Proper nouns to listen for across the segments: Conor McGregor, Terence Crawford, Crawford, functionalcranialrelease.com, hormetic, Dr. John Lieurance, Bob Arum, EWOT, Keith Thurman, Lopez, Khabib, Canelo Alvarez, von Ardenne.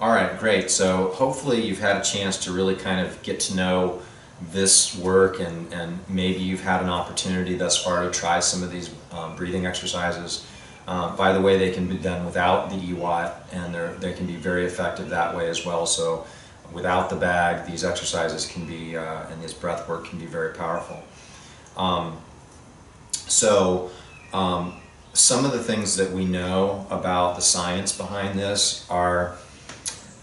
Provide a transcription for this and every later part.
All right, great. So hopefully you've had a chance to really kind of get to know this work, and maybe you've had an opportunity thus far to try some of these breathing exercises. By the way, they can be done without the EWOT, and they can be very effective that way as well. So without the bag, these exercises can be, and this breath work can be very powerful. Some of the things that we know about the science behind this are,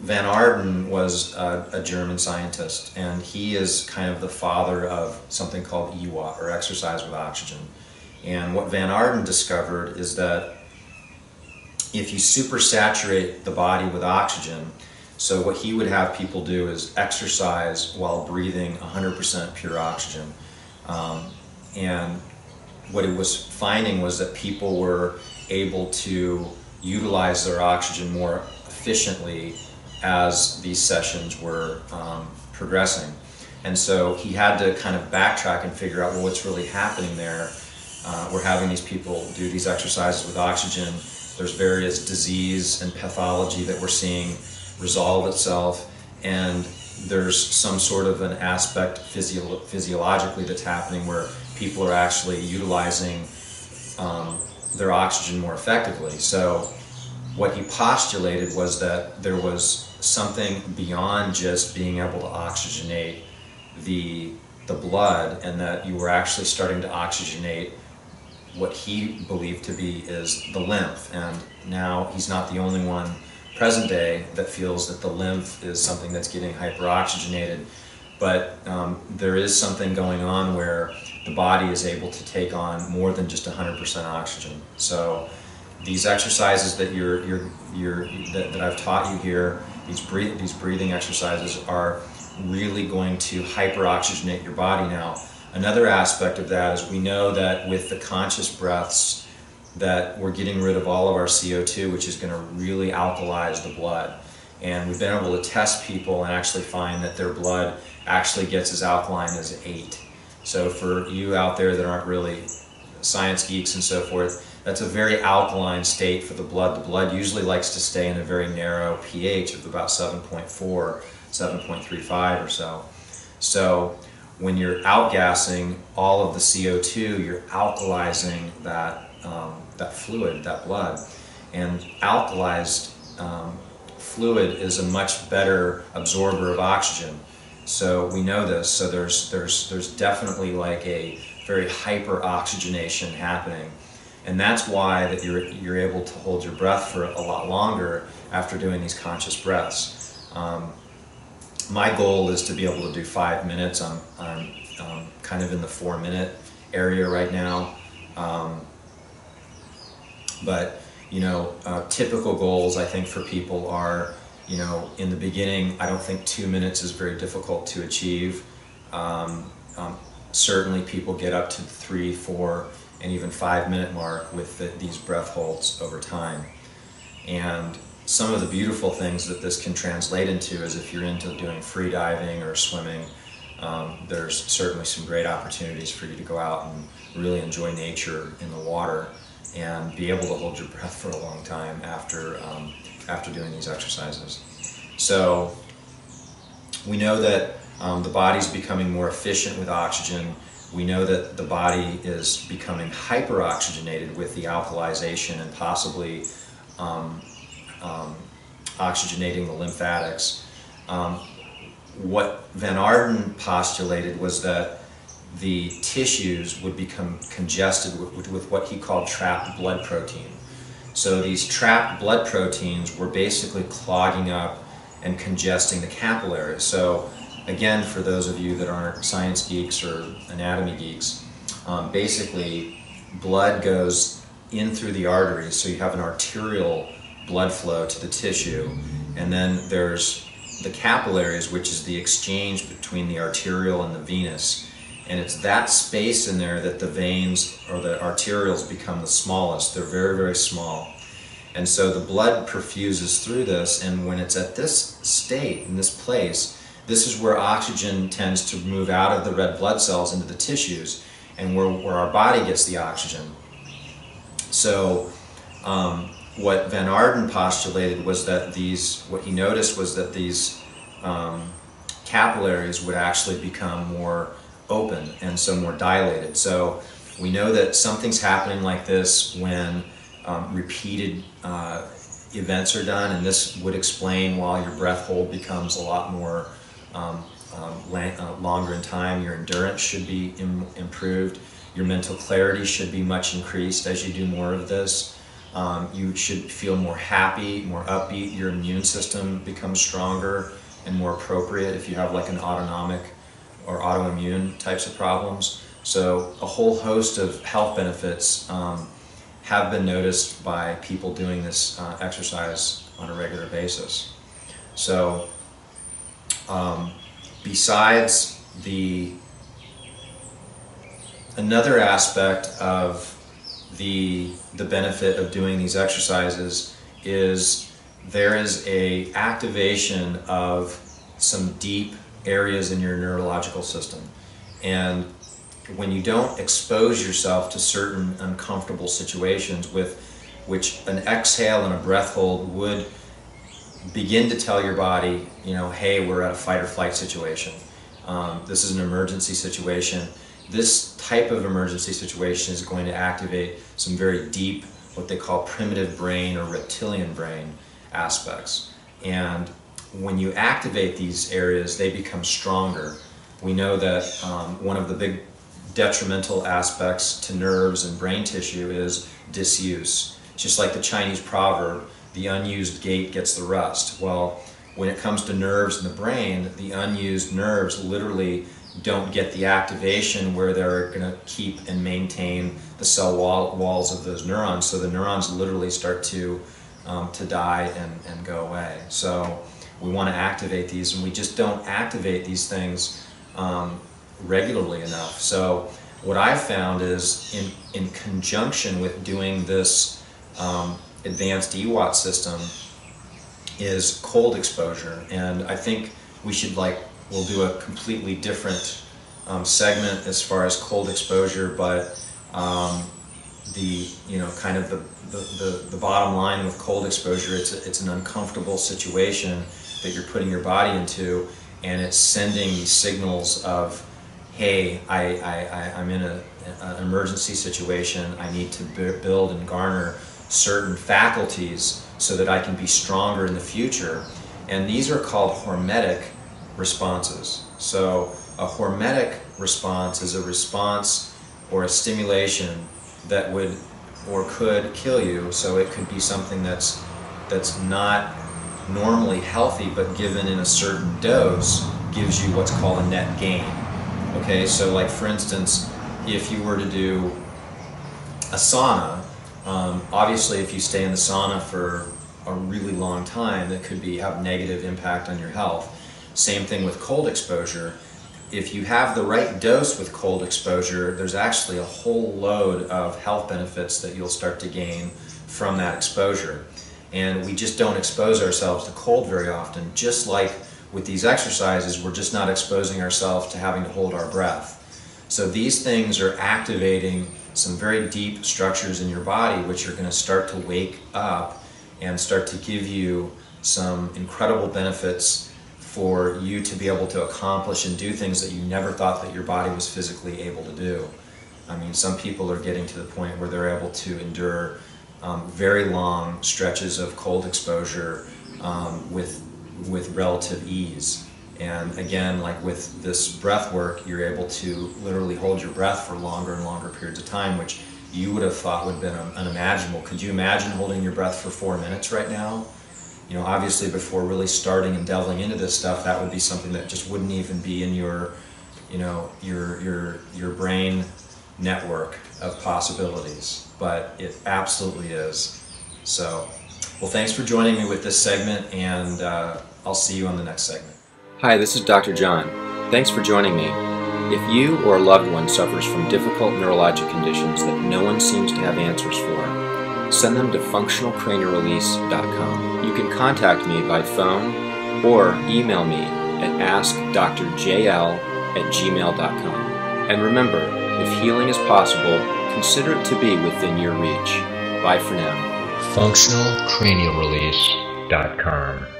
von Ardenne was a German scientist, and he is kind of the father of something called EWOT, or exercise with oxygen. And what von Ardenne discovered is that if you supersaturate the body with oxygen, so what he would have people do is exercise while breathing 100% pure oxygen. And what it was finding was that people were able to utilize their oxygen more efficiently as these sessions were progressing. And so he had to kind of backtrack and figure out, well, what's really happening there. We're having these people do these exercises with oxygen. There's various disease and pathology that we're seeing resolve itself, and there's some sort of an aspect physiologically that's happening where people are actually utilizing their oxygen more effectively. So what he postulated was that there was something beyond just being able to oxygenate the blood, and that you were actually starting to oxygenate what he believed to be is the lymph. And now he's not the only one present day that feels that the lymph is something that's getting hyperoxygenated, but there is something going on where the body is able to take on more than just 100% oxygen. So these exercises that that I've taught you here, these breathing exercises, are really going to hyperoxygenate your body now. Another aspect of that is we know that with the conscious breaths that we're getting rid of all of our CO2, which is going to really alkalize the blood. And we've been able to test people and actually find that their blood actually gets as alkaline as 8. So for you out there that aren't really science geeks and so forth, that's a very alkaline state for the blood. The blood usually likes to stay in a very narrow pH of about 7.4, 7.35 or so. So when you're outgassing all of the CO2, you're alkalizing that, that fluid, that blood. And alkalized fluid is a much better absorber of oxygen. So we know this. So there's definitely like a very hyper-oxygenation happening. And that's why that you're able to hold your breath for a lot longer after doing these conscious breaths. My goal is to be able to do 5 minutes. I'm kind of in the 4-minute area right now. But you know, typical goals I think for people are, you know, in the beginning, I don't think 2 minutes is very difficult to achieve. Certainly people get up to 3, 4, and even 5-minute mark with these breath holds over time. And some of the beautiful things that this can translate into is if you're into doing free diving or swimming, there's certainly some great opportunities for you to go out and really enjoy nature in the water and be able to hold your breath for a long time after doing these exercises. So we know that the body's becoming more efficient with oxygen. We know that the body is becoming hyperoxygenated with the alkalization and possibly oxygenating the lymphatics. What von Ardenne postulated was that the tissues would become congested with what he called trapped blood protein. So these trapped blood proteins were basically clogging up and congesting the capillaries. So again, for those of you that aren't science geeks or anatomy geeks, basically blood goes in through the arteries, so you have an arterial blood flow to the tissue, and then there's the capillaries, which is the exchange between the arterial and the venous. And it's that space in there that the veins or the arterioles become the smallest. They're very, very small. And so the blood perfuses through this, and when it's at this state, in this place, this is where oxygen tends to move out of the red blood cells into the tissues, and where our body gets the oxygen. So what von Ardenne postulated was that these, what he noticed was that these capillaries would actually become more open and so more dilated. So we know that something's happening like this when repeated events are done, and this would explain why your breath hold becomes a lot more longer in time. Your endurance should be improved. Your mental clarity should be much increased as you do more of this. You should feel more happy, more upbeat. Your immune system becomes stronger and more appropriate if you have like an autonomic or autoimmune types of problems. So a whole host of health benefits have been noticed by people doing this exercise on a regular basis. So besides another aspect of the benefit of doing these exercises is there is an activation of some deep areas in your neurological system. And when you don't expose yourself to certain uncomfortable situations, with which an exhale and a breath hold would begin to tell your body, you know, hey, we're at a fight or flight situation. This is an emergency situation. This type of emergency situation is going to activate some very deep, what they call primitive brain or reptilian brain aspects. And when you activate these areas, they become stronger. We know that one of the big detrimental aspects to nerves and brain tissue is disuse. Just like the Chinese proverb, the unused gate gets the rust. Well, when it comes to nerves in the brain, the unused nerves literally don't get the activation where they're going to keep and maintain the cell walls of those neurons, so the neurons literally start to die and go away. So we want to activate these, and we just don't activate these things regularly enough. So what I've found is in conjunction with doing this advanced EWOT system is cold exposure, and I think we should we'll do a completely different segment as far as cold exposure, but the bottom line with cold exposure, it's an uncomfortable situation that you're putting your body into, and it's sending these signals of, hey, I'm in an emergency situation. I need to build and garner certain faculties so that I can be stronger in the future. And these are called hormetic responses. So a hormetic response is a response or a stimulation that would or could kill you. So it could be something that's not normally healthy, but given in a certain dose gives you what's called a net gain. Okay, so like for instance, if you were to do a sauna, obviously if you stay in the sauna for a really long time, that could have negative impact on your health. Same thing with cold exposure. If you have the right dose with cold exposure, there's actually a whole load of health benefits that you'll start to gain from that exposure. And we just don't expose ourselves to cold very often. Just like with these exercises, we're just not exposing ourselves to having to hold our breath. So these things are activating some very deep structures in your body, which are going to start to wake up and start to give you some incredible benefits for you to be able to accomplish and do things that you never thought that your body was physically able to do. I mean, some people are getting to the point where they're able to endure very long stretches of cold exposure with relative ease. And again, like with this breath work, you're able to literally hold your breath for longer and longer periods of time, which you would have thought would have been unimaginable. Could you imagine holding your breath for 4 minutes right now? You know, obviously before really starting and delving into this stuff, that would be something that just wouldn't even be in your, you know, your brain network of possibilities, but it absolutely is. So, well, thanks for joining me with this segment, and I'll see you on the next segment. Hi, this is Dr. John. Thanks for joining me. If you or a loved one suffers from difficult neurologic conditions that no one seems to have answers for, send them to functionalcranialrelease.com. You can contact me by phone or email me at askdrjl@gmail.com. And remember, if healing is possible, consider it to be within your reach. Bye for now. functionalcranialrelease.com.